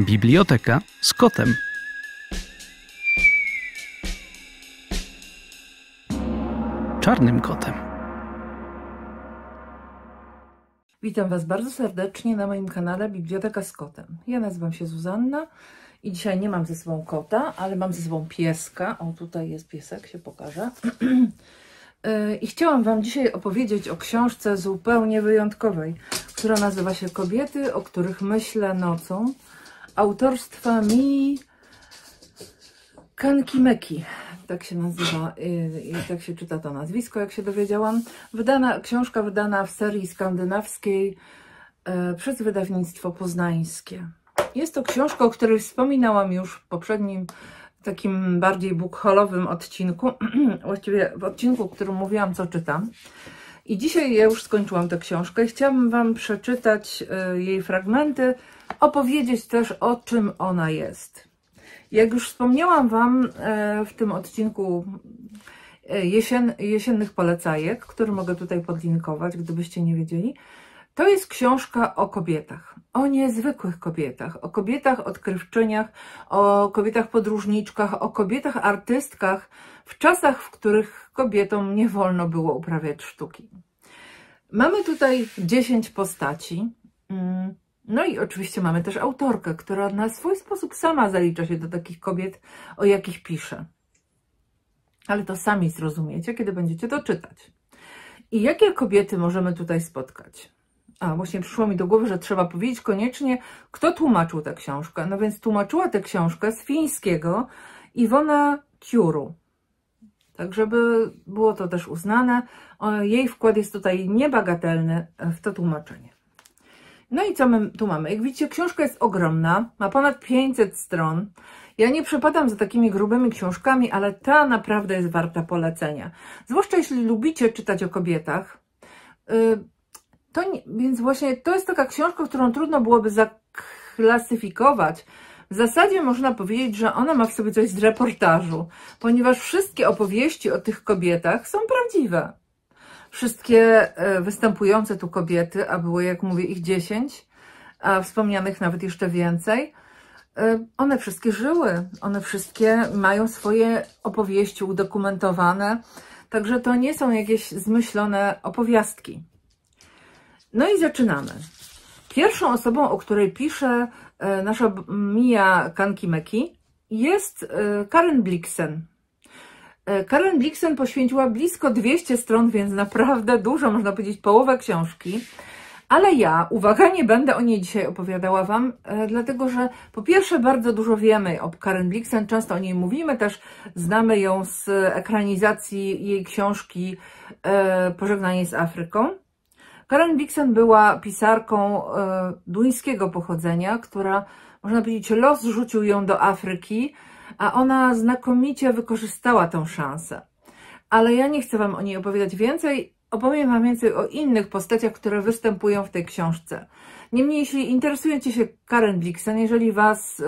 Biblioteka z kotem. Czarnym kotem. Witam Was bardzo serdecznie na moim kanale Biblioteka z kotem. Ja nazywam się Zuzanna i dzisiaj nie mam ze sobą kota, ale mam ze sobą pieska. O, tutaj jest piesek, się pokaże. I chciałam Wam dzisiaj opowiedzieć o książce zupełnie wyjątkowej, która nazywa się Kobiety, o których myślę nocą, autorstwa Mii Kankimäki. Tak się nazywa i tak się czyta to nazwisko, jak się dowiedziałam. Książka wydana w serii skandynawskiej przez Wydawnictwo Poznańskie. Jest to książka, o której wspominałam już w poprzednim, takim bardziej bookholowym odcinku, właściwie w odcinku, w którym mówiłam, co czytam. I dzisiaj ja już skończyłam tę książkę i chciałabym Wam przeczytać jej fragmenty, opowiedzieć też, o czym ona jest. Jak już wspomniałam Wam w tym odcinku jesiennych polecajek, który mogę tutaj podlinkować, gdybyście nie wiedzieli, to jest książka o kobietach, o niezwykłych kobietach, o kobietach odkrywczyniach, o kobietach podróżniczkach, o kobietach artystkach w czasach, w których kobietom nie wolno było uprawiać sztuki. Mamy tutaj 10 postaci, no i oczywiście mamy też autorkę, która na swój sposób sama zalicza się do takich kobiet, o jakich pisze. Ale to sami zrozumiecie, kiedy będziecie to czytać. I jakie kobiety możemy tutaj spotkać? A, właśnie przyszło mi do głowy, że trzeba powiedzieć koniecznie, kto tłumaczył tę książkę. No więc tłumaczyła tę książkę z fińskiego Iwona Ciuru. Tak, żeby było to też uznane. Jej wkład jest tutaj niebagatelny w to tłumaczenie. No i co my tu mamy? Jak widzicie, książka jest ogromna, ma ponad 500 stron. Ja nie przepadam za takimi grubymi książkami, ale ta naprawdę jest warta polecenia. Zwłaszcza jeśli lubicie czytać o kobietach. Więc właśnie to jest taka książka, którą trudno byłoby zaklasyfikować. W zasadzie można powiedzieć, że ona ma w sobie coś z reportażu, ponieważ wszystkie opowieści o tych kobietach są prawdziwe. Wszystkie występujące tu kobiety, a było, jak mówię, ich 10, a wspomnianych nawet jeszcze więcej, one wszystkie żyły, one wszystkie mają swoje opowieści udokumentowane, także to nie są jakieś zmyślone opowiastki. No i zaczynamy. Pierwszą osobą, o której pisze nasza Mia Kankimäki, jest Karen Blixen. Karen Blixen poświęciła blisko 200 stron, więc naprawdę dużo, można powiedzieć połowę książki. Ale ja, uwaga, nie będę o niej dzisiaj opowiadała Wam, dlatego że po pierwsze bardzo dużo wiemy o Karen Blixen, często o niej mówimy, też znamy ją z ekranizacji jej książki Pożegnanie z Afryką. Karen Blixen była pisarką duńskiego pochodzenia, która, można powiedzieć, los rzucił ją do Afryki, a ona znakomicie wykorzystała tę szansę. Ale ja nie chcę Wam o niej opowiadać więcej, opowiem Wam więcej o innych postaciach, które występują w tej książce. Niemniej, jeśli interesujecie się Karen Blixen, jeżeli Was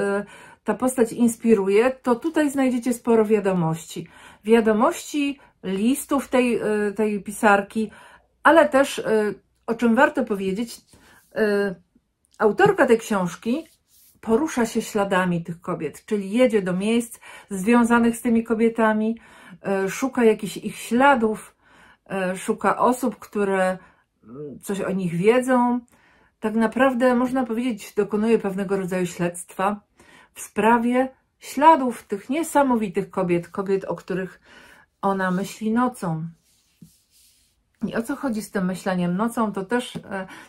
ta postać inspiruje, to tutaj znajdziecie sporo wiadomości. Wiadomości, listów tej pisarki, ale też o czym warto powiedzieć, autorka tej książki porusza się śladami tych kobiet, czyli jedzie do miejsc związanych z tymi kobietami, szuka jakichś ich śladów, szuka osób, które coś o nich wiedzą. Tak naprawdę, można powiedzieć, dokonuje pewnego rodzaju śledztwa w sprawie śladów tych niesamowitych kobiet, o których ona myśli nocą. I o co chodzi z tym myśleniem nocą, to też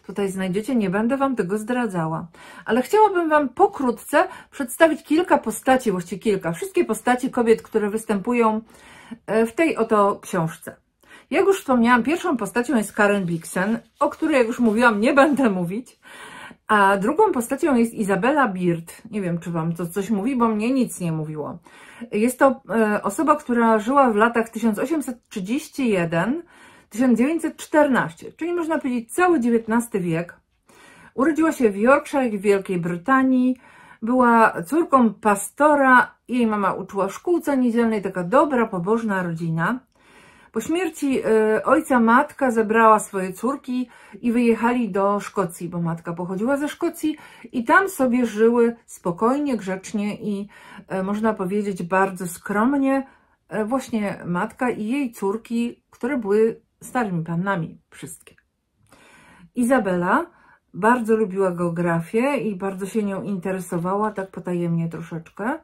tutaj znajdziecie, nie będę Wam tego zdradzała. Ale chciałabym Wam pokrótce przedstawić kilka postaci, właściwie kilka, wszystkie postaci kobiet, które występują w tej oto książce. Jak już wspomniałam, pierwszą postacią jest Karen Blixen, o której, jak już mówiłam, nie będę mówić. A drugą postacią jest Izabella Bird. Nie wiem, czy Wam to coś mówi, bo mnie nic nie mówiło. Jest to osoba, która żyła w latach 1831 1914, czyli można powiedzieć cały XIX wiek. Urodziła się w Yorkshire w Wielkiej Brytanii, była córką pastora, jej mama uczyła w szkółce niedzielnej, taka dobra, pobożna rodzina. Po śmierci ojca matka zebrała swoje córki i wyjechali do Szkocji, bo matka pochodziła ze Szkocji i tam sobie żyły spokojnie, grzecznie i można powiedzieć bardzo skromnie. Właśnie matka i jej córki, które były starymi pannami wszystkie. Izabela bardzo lubiła geografię i bardzo się nią interesowała, tak potajemnie troszeczkę.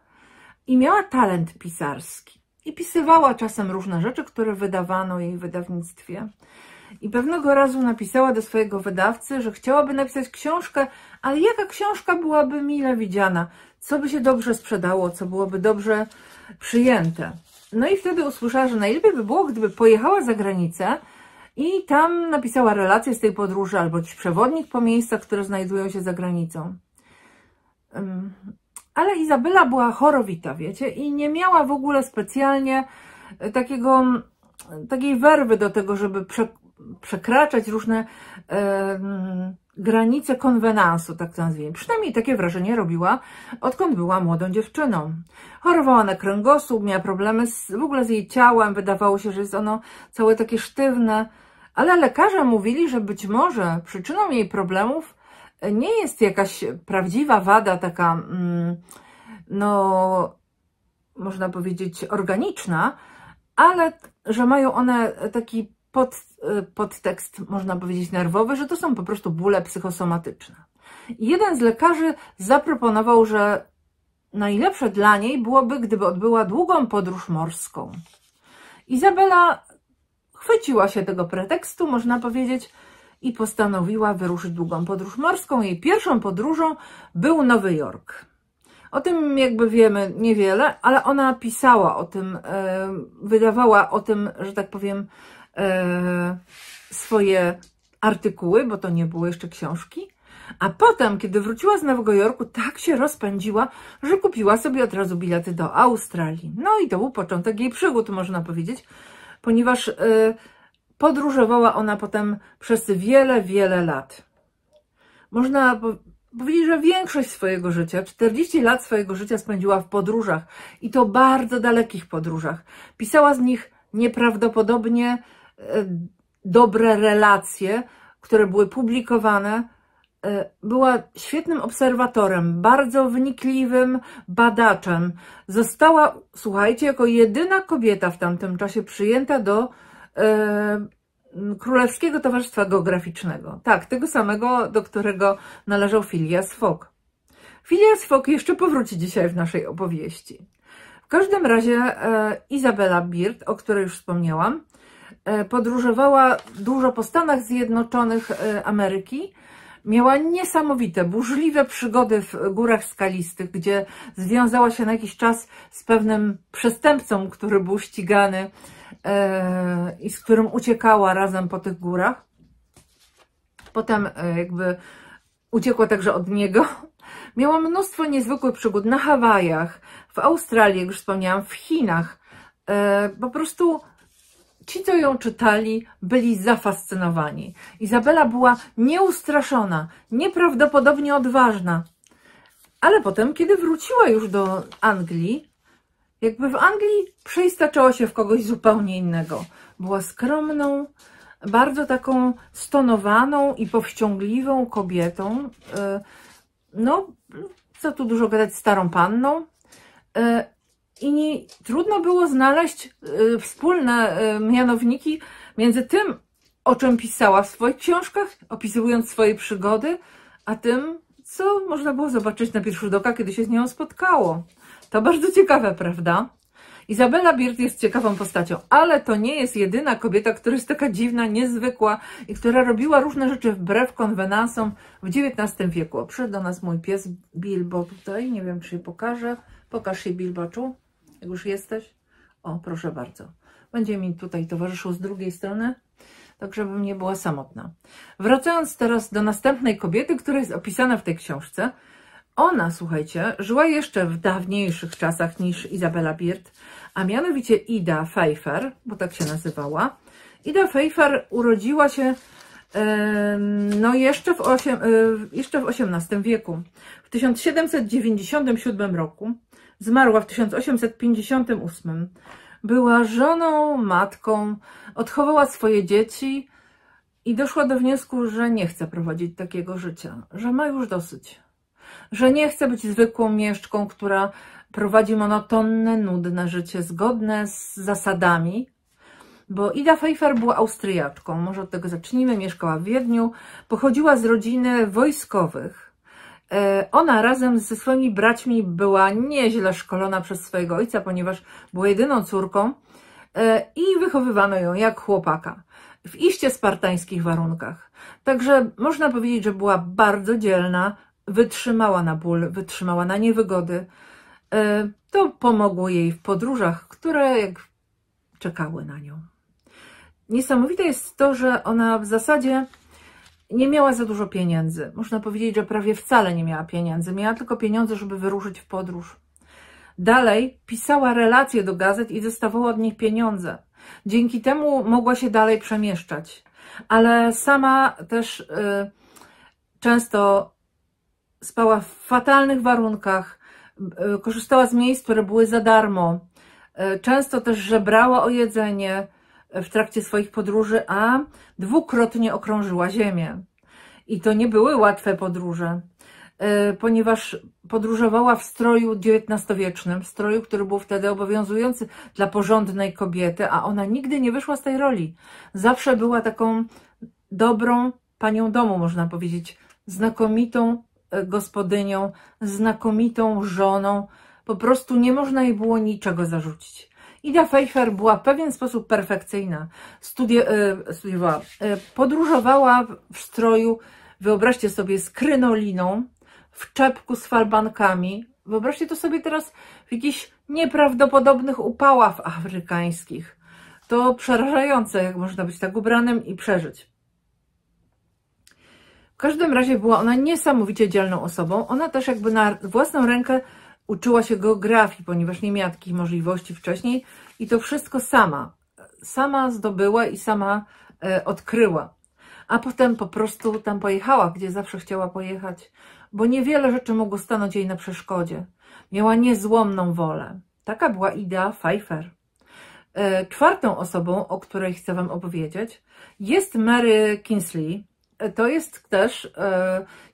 I miała talent pisarski. I pisywała czasem różne rzeczy, które wydawano jej w wydawnictwie. I pewnego razu napisała do swojego wydawcy, że chciałaby napisać książkę, ale jaka książka byłaby mile widziana? Co by się dobrze sprzedało? Co byłoby dobrze przyjęte? No i wtedy usłyszała, że najlepiej by było, gdyby pojechała za granicę i tam napisała relacje z tej podróży albo jakiś przewodnik po miejscach, które znajdują się za granicą. Ale Izabela była chorowita, wiecie, i nie miała w ogóle specjalnie takiej werwy do tego, żeby przekraczać różne granice konwenansu, tak to nazwijmy. Przynajmniej takie wrażenie robiła, odkąd była młodą dziewczyną. Chorowała na kręgosłup, miała problemy w ogóle z jej ciałem, wydawało się, że jest ono całe takie sztywne, ale lekarze mówili, że być może przyczyną jej problemów nie jest jakaś prawdziwa wada taka, no można powiedzieć organiczna, ale że mają one taki podtekst, można powiedzieć nerwowy, że to są po prostu bóle psychosomatyczne. Jeden z lekarzy zaproponował, że najlepsze dla niej byłoby, gdyby odbyła długą podróż morską. Izabela chwyciła się tego pretekstu, można powiedzieć, i postanowiła wyruszyć długą podróż morską. Jej pierwszą podróżą był Nowy Jork. O tym jakby wiemy niewiele, ale ona pisała o tym, wydawała o tym, że tak powiem, swoje artykuły, bo to nie były jeszcze książki. A potem, kiedy wróciła z Nowego Jorku, tak się rozpędziła, że kupiła sobie od razu bilety do Australii. No i to był początek jej przygód, można powiedzieć, ponieważ podróżowała ona potem przez wiele, wiele lat. Można powiedzieć, że większość swojego życia, 40 lat swojego życia spędziła w podróżach i to bardzo dalekich podróżach. Pisała z nich nieprawdopodobnie dobre relacje, które były publikowane. Była świetnym obserwatorem, bardzo wnikliwym badaczem. Została, słuchajcie, jako jedyna kobieta w tamtym czasie przyjęta do Królewskiego Towarzystwa Geograficznego. Tak, tego samego, do którego należał Phileas Fogg. Phileas Fogg jeszcze powróci dzisiaj w naszej opowieści. W każdym razie Izabela Bird, o której już wspomniałam, podróżowała dużo po Stanach Zjednoczonych Ameryki. Miała niesamowite, burzliwe przygody w górach skalistych, gdzie związała się na jakiś czas z pewnym przestępcą, który był ścigany i z którym uciekała razem po tych górach. Potem jakby uciekła także od niego. Miała mnóstwo niezwykłych przygód na Hawajach, w Australii, jak już wspomniałam, w Chinach. Po prostu ci, co ją czytali, byli zafascynowani. Izabela była nieustraszona, nieprawdopodobnie odważna. Ale potem, kiedy wróciła już do Anglii, jakby w Anglii przeistaczała się w kogoś zupełnie innego. Była skromną, bardzo taką stonowaną i powściągliwą kobietą. No, co tu dużo gadać, starą panną. I nie, trudno było znaleźć wspólne mianowniki między tym, o czym pisała w swoich książkach, opisując swoje przygody, a tym, co można było zobaczyć na pierwszy rzut oka, kiedy się z nią spotkało. To bardzo ciekawe, prawda? Izabela Bird jest ciekawą postacią, ale to nie jest jedyna kobieta, która jest taka dziwna, niezwykła i która robiła różne rzeczy wbrew konwenansom w XIX wieku. Przyszedł do nas mój pies Bilbo tutaj, nie wiem, czy się pokaże. Pokaż się, Bilboczu, jak już jesteś. O, proszę bardzo. Będzie mi tutaj towarzyszył z drugiej strony, tak żebym nie była samotna. Wracając teraz do następnej kobiety, która jest opisana w tej książce. Ona, słuchajcie, żyła jeszcze w dawniejszych czasach niż Izabela Bird, a mianowicie Ida Pfeiffer, bo tak się nazywała. Ida Pfeiffer urodziła się no jeszcze w XVIII wieku. W 1797 roku zmarła w 1858. Była żoną, matką, odchowała swoje dzieci i doszła do wniosku, że nie chce prowadzić takiego życia, że ma już dosyć, że nie chce być zwykłą mieszczką, która prowadzi monotonne, nudne życie zgodne z zasadami, bo Ida Pfeiffer była Austriaczką, może od tego zacznijmy, mieszkała w Wiedniu, pochodziła z rodziny wojskowych. Ona razem ze swoimi braćmi była nieźle szkolona przez swojego ojca, ponieważ była jedyną córką i wychowywano ją jak chłopaka, w iście spartańskich warunkach. Także można powiedzieć, że była bardzo dzielna, wytrzymała na ból, wytrzymała na niewygody. To pomogło jej w podróżach, które czekały na nią. Niesamowite jest to, że ona w zasadzie nie miała za dużo pieniędzy. Można powiedzieć, że prawie wcale nie miała pieniędzy. Miała tylko pieniądze, żeby wyruszyć w podróż. Dalej pisała relacje do gazet i dostawała od nich pieniądze. Dzięki temu mogła się dalej przemieszczać. Ale sama też często spała w fatalnych warunkach, korzystała z miejsc, które były za darmo. Często też żebrała o jedzenie w trakcie swoich podróży, a dwukrotnie okrążyła Ziemię. I to nie były łatwe podróże, ponieważ podróżowała w stroju XIX-wiecznym, w stroju, który był wtedy obowiązujący dla porządnej kobiety, a ona nigdy nie wyszła z tej roli. Zawsze była taką dobrą panią domu, można powiedzieć, znakomitą gospodynią, znakomitą żoną. Po prostu nie można jej było niczego zarzucić. Ida Pfeiffer była w pewien sposób perfekcyjna. Podróżowała w stroju, wyobraźcie sobie, z krynoliną, w czepku z falbankami. Wyobraźcie to sobie teraz w jakichś nieprawdopodobnych upałach afrykańskich. To przerażające, jak można być tak ubranym i przeżyć. W każdym razie była ona niesamowicie dzielną osobą. Ona też jakby na własną rękę uczyła się geografii, ponieważ nie miała takich możliwości wcześniej i to wszystko sama zdobyła i sama odkryła. A potem po prostu tam pojechała, gdzie zawsze chciała pojechać, bo niewiele rzeczy mogło stanąć jej na przeszkodzie. Miała niezłomną wolę. Taka była Ida Pfeiffer. Czwartą osobą, o której chcę wam opowiedzieć, jest Mary Kingsley. To jest też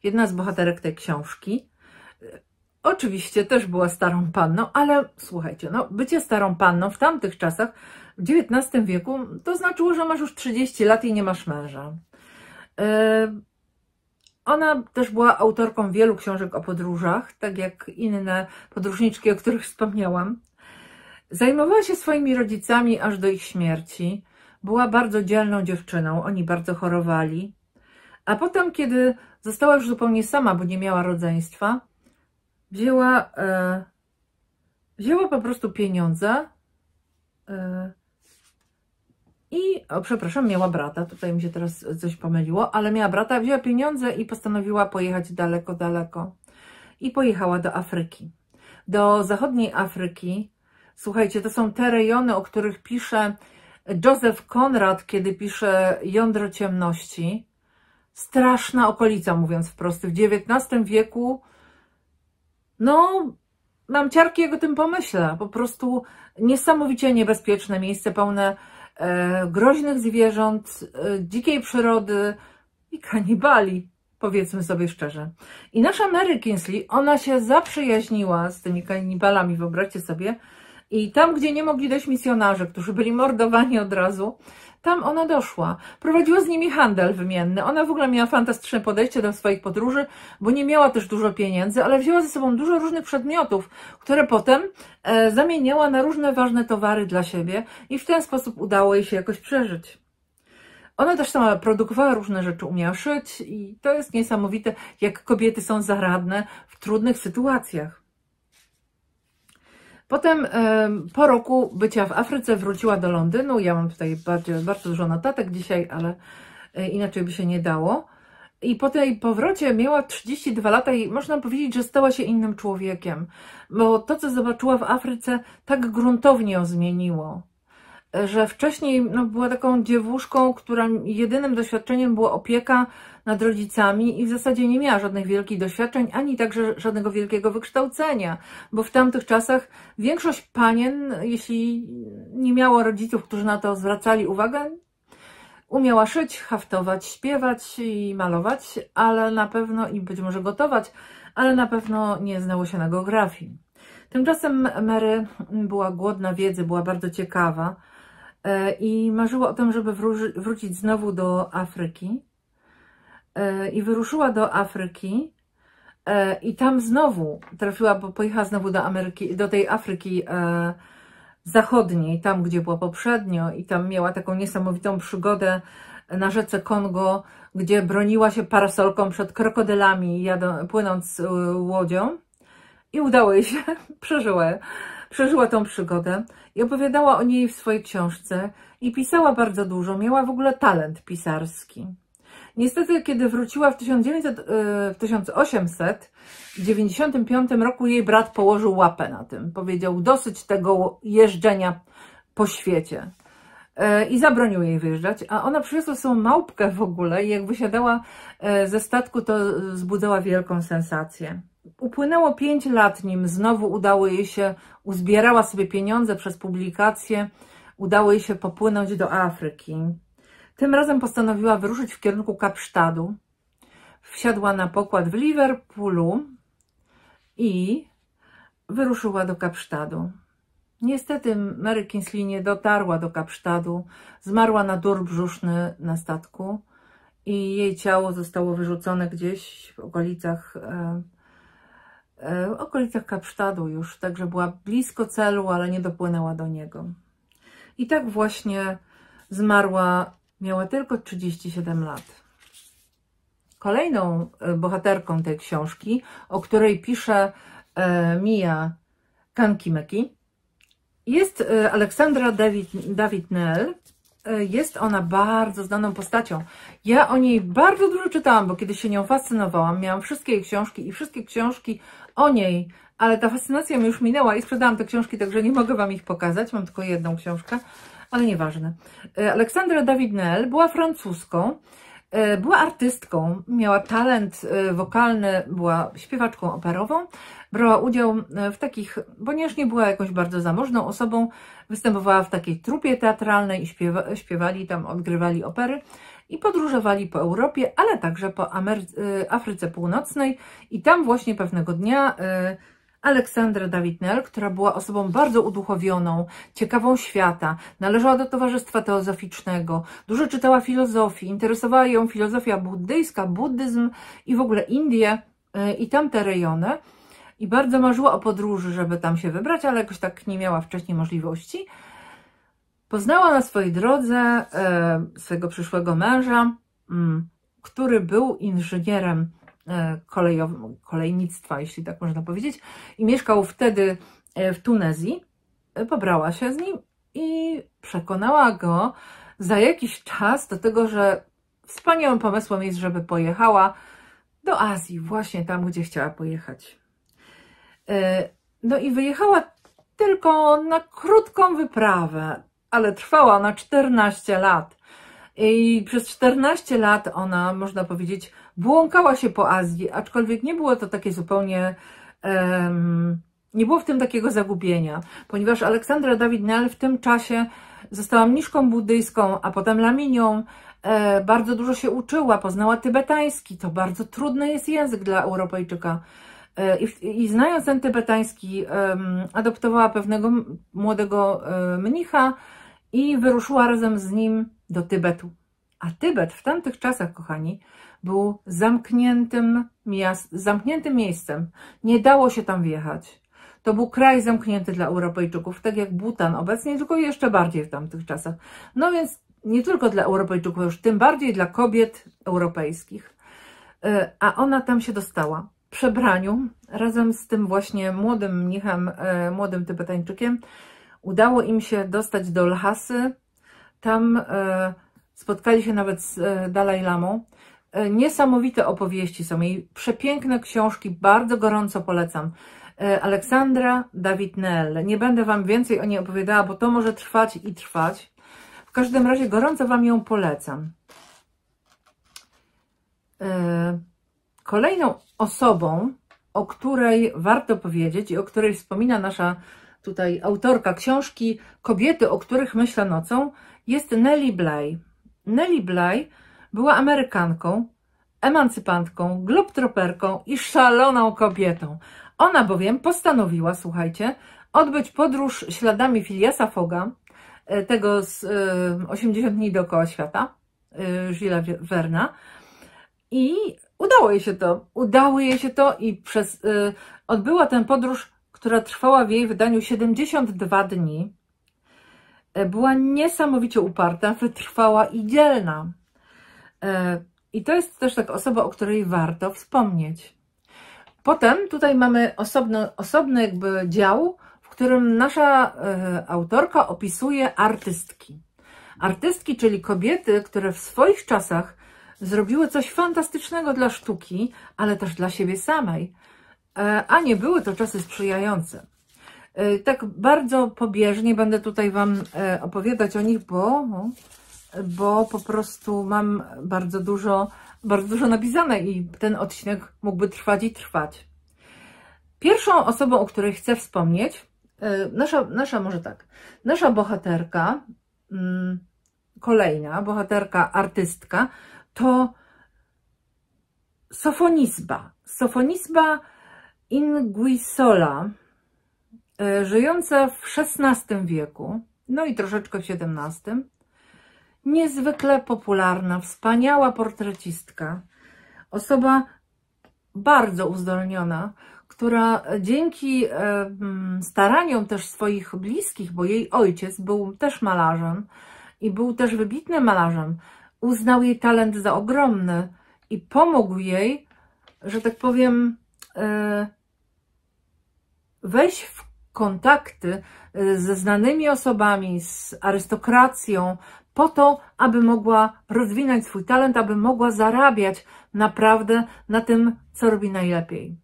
jedna z bohaterek tej książki. Oczywiście też była starą panną, ale słuchajcie, no bycie starą panną w tamtych czasach, w XIX wieku, to znaczyło, że masz już 30 lat i nie masz męża. Ona też była autorką wielu książek o podróżach, tak jak inne podróżniczki, o których wspomniałam. Zajmowała się swoimi rodzicami aż do ich śmierci. Była bardzo dzielną dziewczyną, oni bardzo chorowali. A potem, kiedy została już zupełnie sama, bo nie miała rodzeństwa, wzięła po prostu pieniądze i, przepraszam, miała brata, tutaj mi się teraz coś pomyliło, ale miała brata, wzięła pieniądze i postanowiła pojechać daleko, daleko. I pojechała do Afryki, do zachodniej Afryki. Słuchajcie, to są te rejony, o których pisze Joseph Conrad, kiedy pisze Jądro ciemności. Straszna okolica, mówiąc wprost, w XIX wieku. No, mam ciarki, jak o tym pomyślę. Po prostu niesamowicie niebezpieczne miejsce, pełne groźnych zwierząt, dzikiej przyrody i kanibali, powiedzmy sobie szczerze. I nasza Mary Kingsley, ona się zaprzyjaźniła z tymi kanibalami, wyobraźcie sobie. I tam, gdzie nie mogli dojść misjonarze, którzy byli mordowani od razu, tam ona doszła. Prowadziła z nimi handel wymienny. Ona w ogóle miała fantastyczne podejście do swoich podróży, bo nie miała też dużo pieniędzy, ale wzięła ze sobą dużo różnych przedmiotów, które potem zamieniała na różne ważne towary dla siebie i w ten sposób udało jej się jakoś przeżyć. Ona też sama produkowała różne rzeczy, umiała szyć i to jest niesamowite, jak kobiety są zaradne w trudnych sytuacjach. Potem po roku bycia w Afryce wróciła do Londynu. Ja mam tutaj bardzo dużo notatek dzisiaj, ale inaczej by się nie dało. I po tej powrocie miała 32 lata i można powiedzieć, że stała się innym człowiekiem. Bo to, co zobaczyła w Afryce, tak gruntownie ją zmieniło. że wcześniej była taką dziewuszką, która jedynym doświadczeniem była opieka nad rodzicami i w zasadzie nie miała żadnych wielkich doświadczeń, ani także żadnego wielkiego wykształcenia, bo w tamtych czasach większość panien, jeśli nie miało rodziców, którzy na to zwracali uwagę, umiała szyć, haftować, śpiewać i malować, ale na pewno, i być może gotować, ale na pewno nie znało się na geografii. Tymczasem Mary była głodna wiedzy, była bardzo ciekawa i marzyła o tym, żeby wrócić znowu do Afryki. I wyruszyła do Afryki i tam znowu trafiła, bo pojechała znowu do Ameryki, do tej Afryki Zachodniej, tam gdzie była poprzednio, i tam miała taką niesamowitą przygodę na rzece Kongo, gdzie broniła się parasolką przed krokodylami, płynąc łodzią, i udało jej się, przeżyła tą przygodę i opowiadała o niej w swojej książce i pisała bardzo dużo, miała w ogóle talent pisarski. Niestety, kiedy wróciła w 1895 roku, jej brat położył łapę na tym. Powiedział: dosyć tego jeżdżenia po świecie. I zabronił jej wyjeżdżać, a ona przyniosła sobie małpkę w ogóle i jak wysiadała ze statku, to wzbudzała wielką sensację. Upłynęło 5 lat, nim znowu udało jej się, uzbierała sobie pieniądze przez publikacje, udało jej się popłynąć do Afryki. Tym razem postanowiła wyruszyć w kierunku Kapsztadu. Wsiadła na pokład w Liverpoolu i wyruszyła do Kapsztadu. Niestety Mary Kingsley nie dotarła do Kapsztadu, zmarła na dur brzuszny na statku i jej ciało zostało wyrzucone gdzieś w okolicach Kapsztadu już, także była blisko celu, ale nie dopłynęła do niego. I tak właśnie zmarła. Miała tylko 37 lat. Kolejną bohaterką tej książki, o której pisze Mia Kankimäki, jest Aleksandra David-Neel. Jest ona bardzo znaną postacią. Ja o niej bardzo dużo czytałam, bo kiedy się nią fascynowałam, miałam wszystkie jej książki i wszystkie książki o niej, ale ta fascynacja mi już minęła i sprzedałam te książki, także nie mogę wam ich pokazać. Mam tylko jedną książkę. Ale nieważne. Aleksandra David-Neel była Francuzką, była artystką, miała talent wokalny, była śpiewaczką operową, brała udział w takich, ponieważ nie była jakąś bardzo zamożną osobą, występowała w takiej trupie teatralnej i śpiewali tam, odgrywali opery i podróżowali po Europie, ale także po Afryce Północnej i tam właśnie pewnego dnia Aleksandra David-Neel, która była osobą bardzo uduchowioną, ciekawą świata, należała do towarzystwa teozoficznego, dużo czytała filozofii, interesowała ją filozofia buddyjska, buddyzm i w ogóle Indie i tamte rejony i bardzo marzyła o podróży, żeby tam się wybrać, ale jakoś tak nie miała wcześniej możliwości. Poznała na swojej drodze swojego przyszłego męża, który był inżynierem kolejnictwa, jeśli tak można powiedzieć, i mieszkał wtedy w Tunezji. Pobrała się z nim i przekonała go za jakiś czas do tego, że wspaniałym pomysłem jest, żeby pojechała do Azji, właśnie tam, gdzie chciała pojechać. No i wyjechała tylko na krótką wyprawę, ale trwała ona 14 lat. I przez 14 lat ona, można powiedzieć, błąkała się po Azji, aczkolwiek nie było to takie zupełnie, nie było w tym takiego zagubienia, ponieważ Aleksandra David-Neel w tym czasie została mniszką buddyjską, a potem laminią, bardzo dużo się uczyła, poznała tybetański, to bardzo trudny jest język dla Europejczyka. I znając ten tybetański, adoptowała pewnego młodego mnicha i wyruszyła razem z nim do Tybetu. A Tybet w tamtych czasach, kochani, był zamkniętym miejscem. Nie dało się tam wjechać. To był kraj zamknięty dla Europejczyków, tak jak Butan obecnie, tylko jeszcze bardziej w tamtych czasach. No więc nie tylko dla Europejczyków, już tym bardziej dla kobiet europejskich. A ona tam się dostała. W przebraniu, razem z tym właśnie młodym mnichem, młodym Tybetańczykiem, udało im się dostać do Lhasy. Tam spotkali się nawet z Dalajlamą. Niesamowite opowieści są jej, przepiękne książki, bardzo gorąco polecam. Aleksandra David-Neel. Nie będę Wam więcej o niej opowiadała, bo to może trwać i trwać. W każdym razie gorąco Wam ją polecam. Kolejną osobą, o której warto powiedzieć i o której wspomina nasza tutaj autorka książki Kobiety, o których myślę nocą, jest Nelly Bly. Nelly Bly była Amerykanką, emancypantką, globtroperką i szaloną kobietą. Ona bowiem postanowiła, słuchajcie, odbyć podróż śladami Phileasa Fogga, tego z 80 dni dookoła świata, Gilles'a Verna, i udało jej się to. Udało jej się to i odbyła tę podróż, która trwała w jej wydaniu 72 dni. Była niesamowicie uparta, wytrwała i dzielna. I to jest też taka osoba, o której warto wspomnieć. Potem tutaj mamy osobny jakby dział, w którym nasza autorka opisuje artystki. Artystki, czyli kobiety, które w swoich czasach zrobiły coś fantastycznego dla sztuki, ale też dla siebie samej, a nie były to czasy sprzyjające. Tak bardzo pobieżnie będę tutaj Wam opowiadać o nich, bo po prostu mam bardzo dużo napisane i ten odcinek mógłby trwać i trwać. Pierwszą osobą, o której chcę wspomnieć, nasza bohaterka, kolejna bohaterka, artystka, to Sofonisba Anguissola, żyjąca w XVI wieku, no i troszeczkę w XVII. Niezwykle popularna, wspaniała portrecistka, osoba bardzo uzdolniona, która dzięki staraniom też swoich bliskich, bo jej ojciec był też malarzem i był też wybitnym malarzem, uznał jej talent za ogromny i pomógł jej, że tak powiem, wejść w kontakty ze znanymi osobami, z arystokracją, po to, aby mogła rozwinąć swój talent, aby mogła zarabiać naprawdę na tym, co robi najlepiej.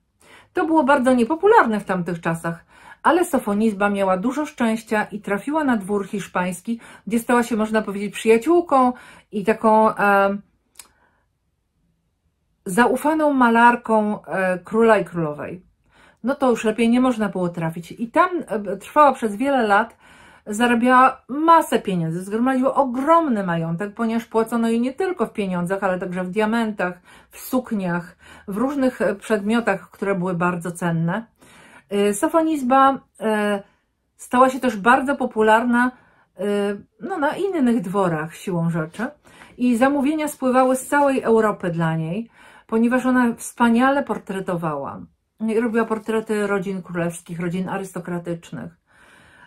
To było bardzo niepopularne w tamtych czasach, ale Sofonisba miała dużo szczęścia i trafiła na dwór hiszpański, gdzie stała się, można powiedzieć, przyjaciółką i taką zaufaną malarką króla i królowej. No to już lepiej nie można było trafić. I tam trwała przez wiele lat, zarabiała masę pieniędzy, zgromadziła ogromny majątek, ponieważ płacono jej nie tylko w pieniądzach, ale także w diamentach, w sukniach, w różnych przedmiotach, które były bardzo cenne. Sofonisba stała się też bardzo popularna no, na innych dworach siłą rzeczy i zamówienia spływały z całej Europy dla niej, ponieważ ona wspaniale portretowała. Robiła portrety rodzin królewskich, rodzin arystokratycznych.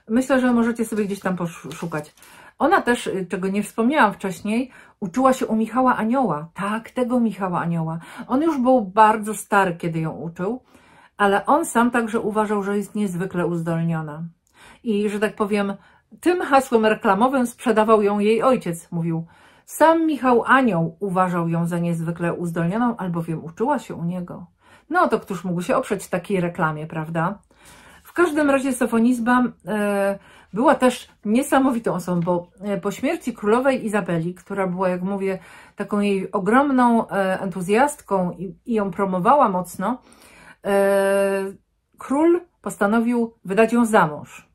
Myślę, że możecie sobie gdzieś tam poszukać. Ona też, czego nie wspomniałam wcześniej, uczyła się u Michała Anioła. Tak, tego Michała Anioła. On już był bardzo stary, kiedy ją uczył, ale on sam także uważał, że jest niezwykle uzdolniona. I, że tak powiem, tym hasłem reklamowym sprzedawał ją jej ojciec, mówił. Sam Michał Anioł uważał ją za niezwykle uzdolnioną, albowiem uczyła się u niego. No to któż mógł się oprzeć takiej reklamie, prawda? W każdym razie Sofonisba była też niesamowitą osobą, bo po śmierci królowej Izabeli, która była, jak mówię, taką jej ogromną entuzjastką i ją promowała mocno, król postanowił wydać ją za mąż.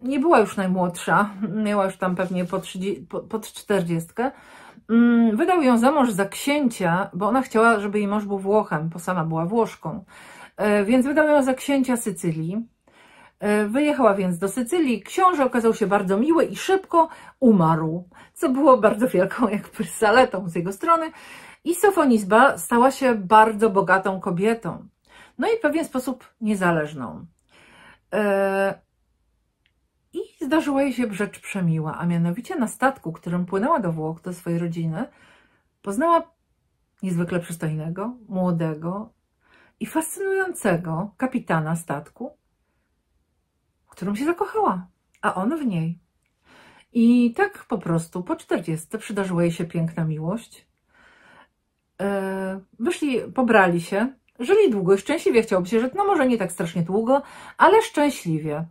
Nie była już najmłodsza, miała już tam pewnie pod 40-tkę. Wydał ją za mąż za księcia, bo ona chciała, żeby jej mąż był Włochem, bo sama była Włoszką. Więc wydał ją za księcia Sycylii. Wyjechała więc do Sycylii. Książę okazał się bardzo miły i szybko umarł, co było bardzo wielką jakby zaletą z jego strony. I Sofonisba stała się bardzo bogatą kobietą. No i w pewien sposób niezależną. I zdarzyła jej się rzecz przemiła, a mianowicie na statku, którym płynęła do Włoch, do swojej rodziny, poznała niezwykle przystojnego, młodego i fascynującego kapitana statku, w którym się zakochała, a on w niej. I tak po prostu po 40 przydarzyła jej się piękna miłość. Pobrali się, Żyli długo i szczęśliwie, chciałoby się rzec, no może nie tak strasznie długo, ale szczęśliwie.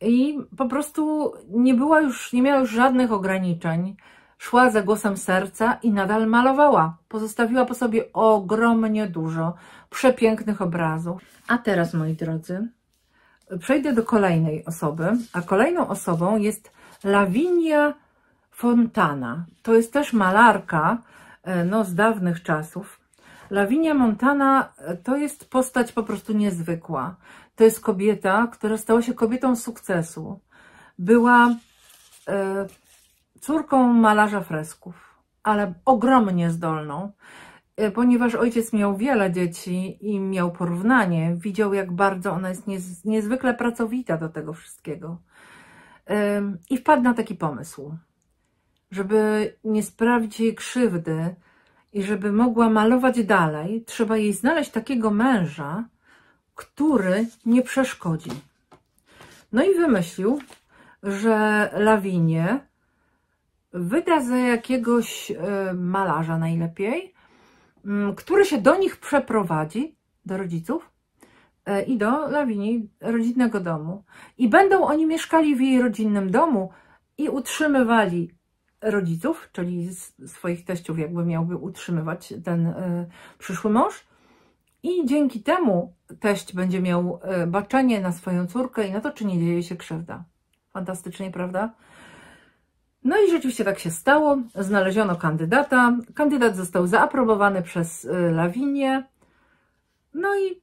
I po prostu nie miała już żadnych ograniczeń. Szła za głosem serca i nadal malowała. Pozostawiła po sobie ogromnie dużo przepięknych obrazów. A teraz, moi drodzy, przejdę do kolejnej osoby. A kolejną osobą jest Lavinia Fontana. To jest też malarka, no, z dawnych czasów. Lavinia Fontana to jest postać po prostu niezwykła. To jest kobieta, która stała się kobietą sukcesu. Była córką malarza fresków, ale ogromnie zdolną, ponieważ ojciec miał wiele dzieci i miał porównanie. Widział, jak bardzo ona jest niezwykle pracowita do tego wszystkiego. I wpadł na taki pomysł, żeby nie sprawić jej krzywdy i żeby mogła malować dalej, trzeba jej znaleźć takiego męża, który nie przeszkodzi. No i wymyślił, że Lawinię wyda za jakiegoś malarza najlepiej, który się do nich przeprowadzi, do rodziców i do Lawinii, rodzinnego domu. I będą oni mieszkali w jej rodzinnym domu i utrzymywali rodziców, czyli swoich teściów jakby miałby utrzymywać ten przyszły mąż. I dzięki temu teść będzie miał baczenie na swoją córkę i na to, czy nie dzieje się krzywda. Fantastycznie, prawda? No i rzeczywiście tak się stało. Znaleziono kandydata. Kandydat został zaaprobowany przez Lawinię. No i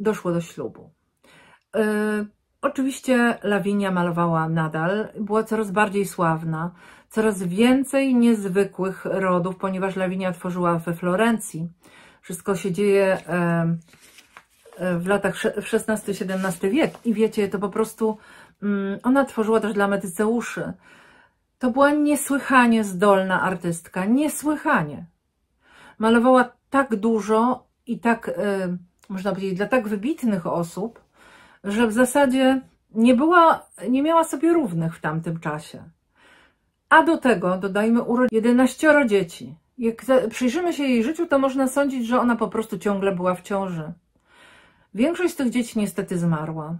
doszło do ślubu. Oczywiście Lawinia malowała nadal. Była coraz bardziej sławna. Coraz więcej niezwykłych rodów, ponieważ Lawinia tworzyła we Florencji. Wszystko się dzieje w latach XVI-XVII wiek. I wiecie, to po prostu ona tworzyła też dla Medyceuszy. To była niesłychanie zdolna artystka. Niesłychanie. Malowała tak dużo i tak, można powiedzieć, dla tak wybitnych osób, że w zasadzie nie miała sobie równych w tamtym czasie. A do tego, dodajmy, urodziła 11 dzieci. Jak przyjrzymy się jej życiu, to można sądzić, że ona po prostu ciągle była w ciąży. Większość z tych dzieci niestety zmarła.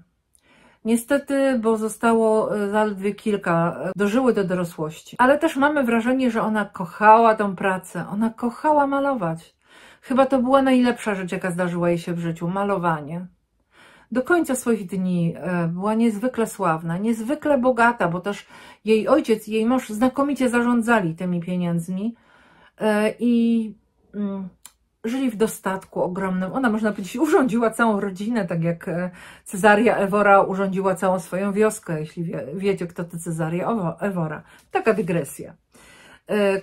Niestety, bo zostało zaledwie kilka, dożyły do dorosłości. Ale też mamy wrażenie, że ona kochała tą pracę. Ona kochała malować. Chyba to była najlepsza rzecz, jaka zdarzyła jej się w życiu. Malowanie. Do końca swoich dni była niezwykle sławna, niezwykle bogata, bo też jej ojciec i jej mąż znakomicie zarządzali tymi pieniędzmi i żyli w dostatku ogromnym. Ona, można powiedzieć, urządziła całą rodzinę, tak jak Cezaria Ewora urządziła całą swoją wioskę, jeśli wiecie, kto to Cezaria Ewora. Taka dygresja.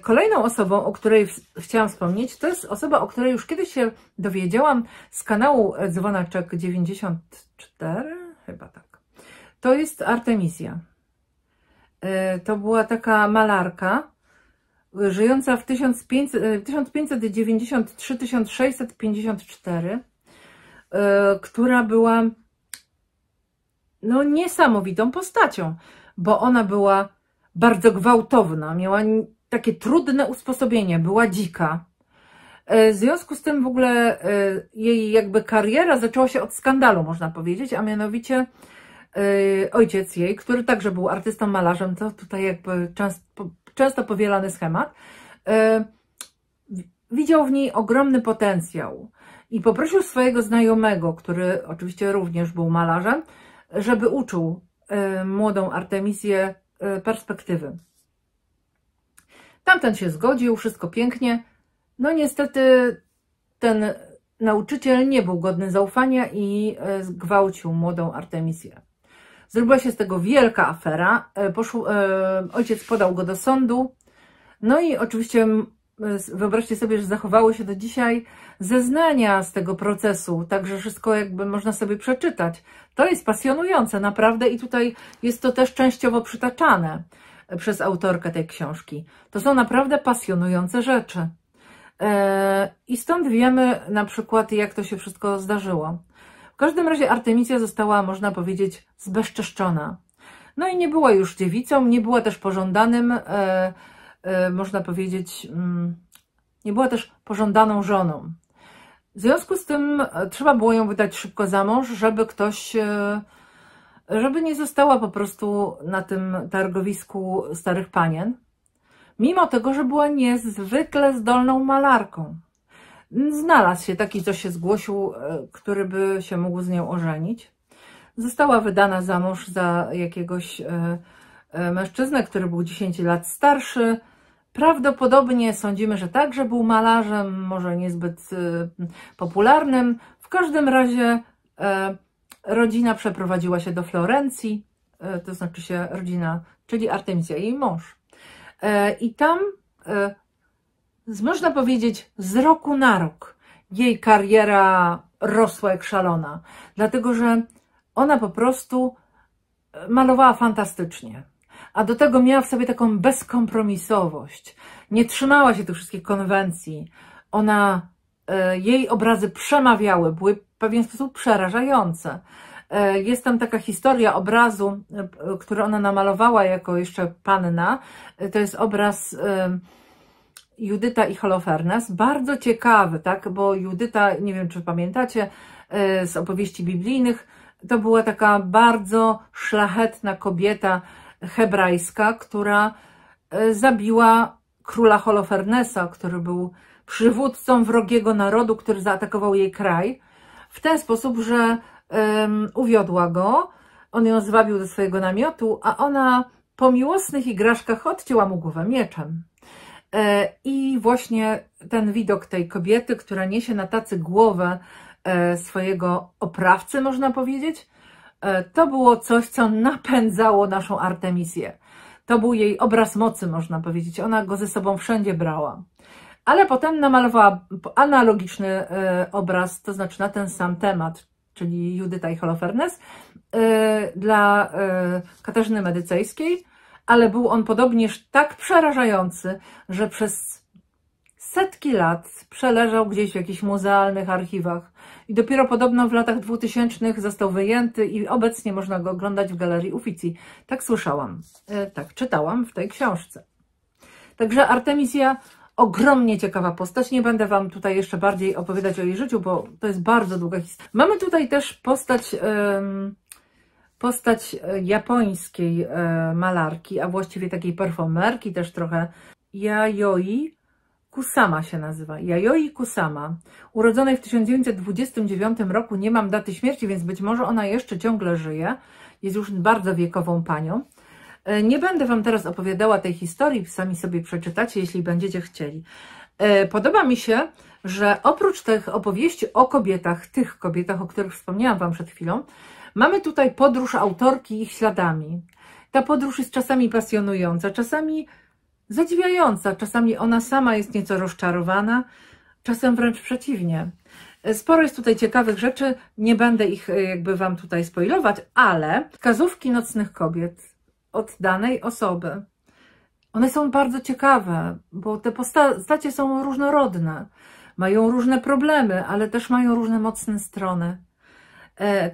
Kolejną osobą, o której chciałam wspomnieć, to jest osoba, o której już kiedyś się dowiedziałam z kanału Dzwonaczek 94, chyba tak. To jest Artemisia. To była taka malarka żyjąca w 1593-1654, która była no, niesamowitą postacią, bo ona była bardzo gwałtowna, miała takie trudne usposobienie, była dzika. W związku z tym w ogóle jej jakby kariera zaczęła się od skandalu, można powiedzieć, a mianowicie ojciec jej, który także był artystą, malarzem, to tutaj jakby często powielany schemat, widział w niej ogromny potencjał i poprosił swojego znajomego, który oczywiście również był malarzem, żeby uczył młodą Artemisję perspektywy. Tamten się zgodził, wszystko pięknie. No niestety ten nauczyciel nie był godny zaufania i zgwałcił młodą Artemisję. Zrobiła się z tego wielka afera. Ojciec podał go do sądu. No i oczywiście wyobraźcie sobie, że zachowały się do dzisiaj zeznania z tego procesu, także wszystko jakby można sobie przeczytać. To jest pasjonujące naprawdę i tutaj jest to też częściowo przytaczane przez autorkę tej książki. To są naprawdę pasjonujące rzeczy. I stąd wiemy na przykład, jak to się wszystko zdarzyło. W każdym razie Artemisia została, można powiedzieć, zbezczeszczona. No i nie była już dziewicą, nie była też pożądanym, można powiedzieć, nie była też pożądaną żoną. W związku z tym trzeba było ją wydać szybko za mąż, żeby ktoś, żeby nie została po prostu na tym targowisku starych panien, mimo tego, że była niezwykle zdolną malarką. Znalazł się taki, co się zgłosił, który by się mógł z nią ożenić. Została wydana za mąż za jakiegoś mężczyznę, który był 10 lat starszy. Prawdopodobnie sądzimy, że także był malarzem, może niezbyt popularnym. W każdym razie rodzina przeprowadziła się do Florencji, to znaczy się rodzina, czyli Artemisia i jej mąż. I tam, można powiedzieć, z roku na rok jej kariera rosła jak szalona, dlatego że ona po prostu malowała fantastycznie. A do tego miała w sobie taką bezkompromisowość. Nie trzymała się tych wszystkich konwencji. Ona, jej obrazy przemawiały, były w pewien sposób przerażające. Jest tam taka historia obrazu, który ona namalowała jako jeszcze panna. To jest obraz Judyta i Holofernes. Bardzo ciekawy, tak? Bo Judyta, nie wiem czy pamiętacie, z opowieści biblijnych, to była taka bardzo szlachetna kobieta, hebrajska, która zabiła króla Holofernesa, który był przywódcą wrogiego narodu, który zaatakował jej kraj w ten sposób, że uwiodła go, on ją zwabił do swojego namiotu, a ona po miłosnych igraszkach odcięła mu głowę mieczem. I właśnie ten widok tej kobiety, która niesie na tacy głowę swojego oprawcy, można powiedzieć, to było coś, co napędzało naszą Artemisję. To był jej obraz mocy, można powiedzieć. Ona go ze sobą wszędzie brała. Ale potem namalowała analogiczny obraz, to znaczy na ten sam temat, czyli Judyta i Holofernes, dla Katarzyny Medycejskiej, ale był on podobnież tak przerażający, że przez setki lat przeleżał gdzieś w jakichś muzealnych archiwach i dopiero podobno w latach 2000 został wyjęty i obecnie można go oglądać w galerii Uffizi. Tak słyszałam, tak czytałam w tej książce. Także Artemisia, ogromnie ciekawa postać. Nie będę wam tutaj jeszcze bardziej opowiadać o jej życiu, bo to jest bardzo długa historia. Mamy tutaj też postać japońskiej malarki, a właściwie takiej performerki też trochę, Yayoi Kusama się nazywa, Yayoi Kusama, urodzonej w 1929 roku, nie mam daty śmierci, więc być może ona jeszcze ciągle żyje, jest już bardzo wiekową panią. Nie będę wam teraz opowiadała tej historii, sami sobie przeczytacie, jeśli będziecie chcieli. Podoba mi się, że oprócz tych opowieści o kobietach, o których wspomniałam wam przed chwilą, mamy tutaj podróż autorki ich śladami. Ta podróż jest czasami pasjonująca, czasami zadziwiająca, czasami ona sama jest nieco rozczarowana, czasem wręcz przeciwnie. Sporo jest tutaj ciekawych rzeczy, nie będę ich jakby wam tutaj spoilować, ale wskazówki nocnych kobiet od danej osoby, one są bardzo ciekawe, bo te postacie są różnorodne, mają różne problemy, ale też mają różne mocne strony.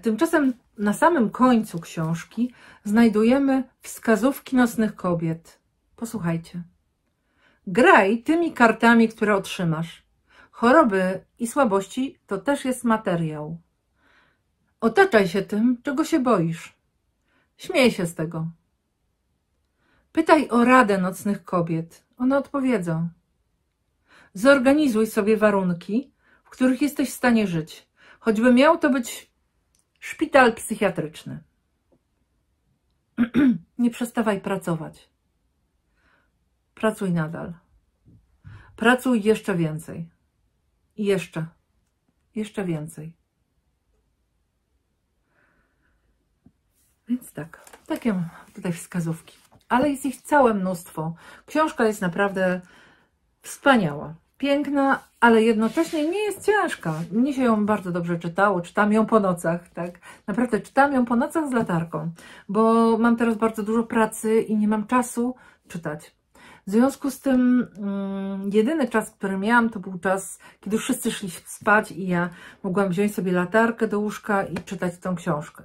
Tymczasem na samym końcu książki znajdujemy wskazówki nocnych kobiet. Posłuchajcie. Graj tymi kartami, które otrzymasz. Choroby i słabości to też jest materiał. Otaczaj się tym, czego się boisz. Śmiej się z tego. Pytaj o radę nocnych kobiet. One odpowiedzą. Zorganizuj sobie warunki, w których jesteś w stanie żyć, choćby miał to być szpital psychiatryczny. Nie przestawaj pracować. Pracuj nadal. Pracuj jeszcze więcej. I jeszcze więcej. Więc tak, takie mam tutaj wskazówki. Ale jest ich całe mnóstwo. Książka jest naprawdę wspaniała, piękna, ale jednocześnie nie jest ciężka. Mnie się ją bardzo dobrze czytało. Czytam ją po nocach, tak? Naprawdę czytam ją po nocach z latarką, bo mam teraz bardzo dużo pracy i nie mam czasu czytać. W związku z tym jedyny czas, który miałam, to był czas, kiedy wszyscy szli spać i ja mogłam wziąć sobie latarkę do łóżka i czytać tą książkę.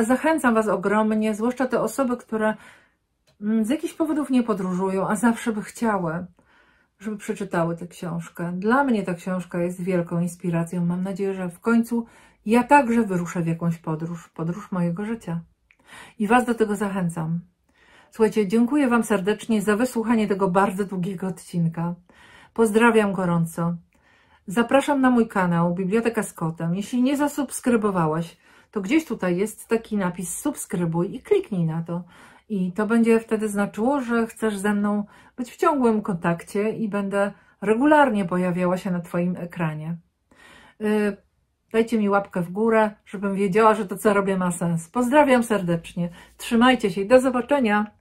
Zachęcam was ogromnie, zwłaszcza te osoby, które z jakichś powodów nie podróżują, a zawsze by chciały. żeby przeczytały tę książkę. Dla mnie ta książka jest wielką inspiracją. Mam nadzieję, że w końcu ja także wyruszę w jakąś podróż, podróż mojego życia. I Was do tego zachęcam. Słuchajcie, dziękuję Wam serdecznie za wysłuchanie tego bardzo długiego odcinka. Pozdrawiam gorąco. Zapraszam na mój kanał Biblioteka z Kotem. Jeśli nie zasubskrybowałaś, to gdzieś tutaj jest taki napis subskrybuj i kliknij na to. I to będzie wtedy znaczyło, że chcesz ze mną być w ciągłym kontakcie i będę regularnie pojawiała się na Twoim ekranie. Dajcie mi łapkę w górę, żebym wiedziała, że to, co robię, ma sens. Pozdrawiam serdecznie. Trzymajcie się i do zobaczenia.